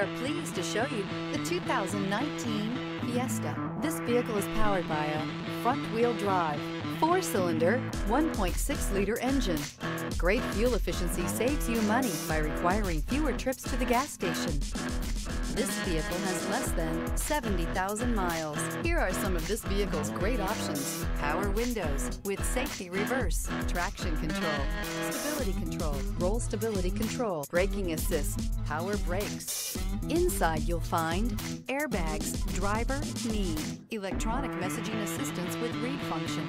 are pleased to show you the 2019 Fiesta. This vehicle is powered by a front-wheel drive, 4-cylinder, 1.6-liter engine. Great fuel efficiency saves you money by requiring fewer trips to the gas station. This vehicle has less than 70,000 miles. Here are some of this vehicle's great options: power windows with safety reverse, traction control, stability control, roll stability control, braking assist, power brakes. Inside you'll find airbags, driver knee, electronic messaging assistance with read function.